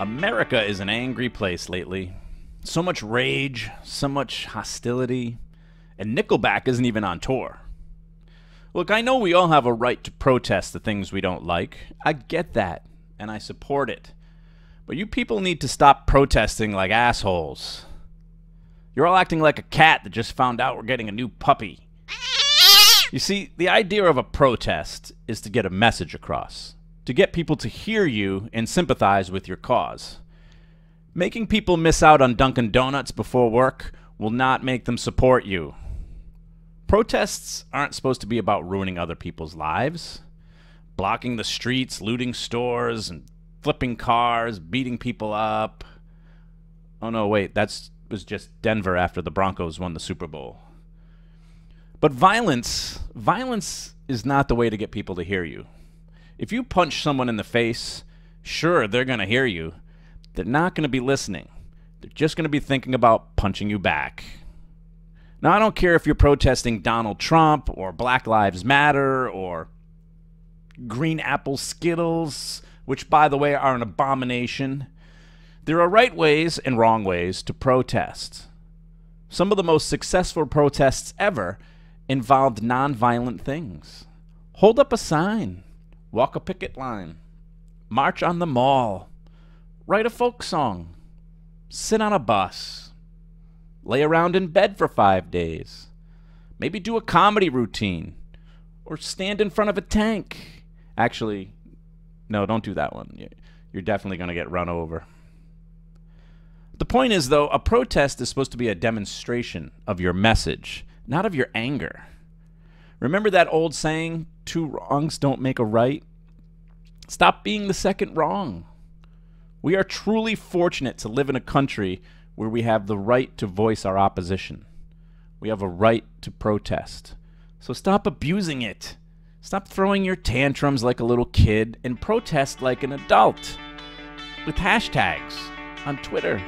America is an angry place lately. So much rage, so much hostility, and Nickelback isn't even on tour. Look, I know we all have a right to protest the things we don't like. I get that, and I support it. But you people need to stop protesting like assholes. You're all acting like a cat that just found out we're getting a new puppy. You see, the idea of a protest is to get a message across, to get people to hear you and sympathize with your cause. Making people miss out on Dunkin' Donuts before work will not make them support you. Protests aren't supposed to be about ruining other people's lives. Blocking the streets, looting stores, and flipping cars, beating people up. Oh no, wait, that was just Denver after the Broncos won the Super Bowl. But violence is not the way to get people to hear you. If you punch someone in the face, sure, they're going to hear you. They're not going to be listening. They're just going to be thinking about punching you back. Now, I don't care if you're protesting Donald Trump or Black Lives Matter or Green Apple Skittles, which, by the way, are an abomination. There are right ways and wrong ways to protest. Some of the most successful protests ever involved nonviolent things. Hold up a sign. Walk a picket line. March on the mall. Write a folk song. Sit on a bus. Lay around in bed for 5 days. Maybe do a comedy routine. Or stand in front of a tank. Actually, no, don't do that one. You're definitely going to get run over. The point is, though, a protest is supposed to be a demonstration of your message, not of your anger. Remember that old saying, 2 wrongs don't make a right? Stop being the second wrong. We are truly fortunate to live in a country where we have the right to voice our opposition. We have a right to protest. So stop abusing it. Stop throwing your tantrums like a little kid and protest like an adult with hashtags on Twitter.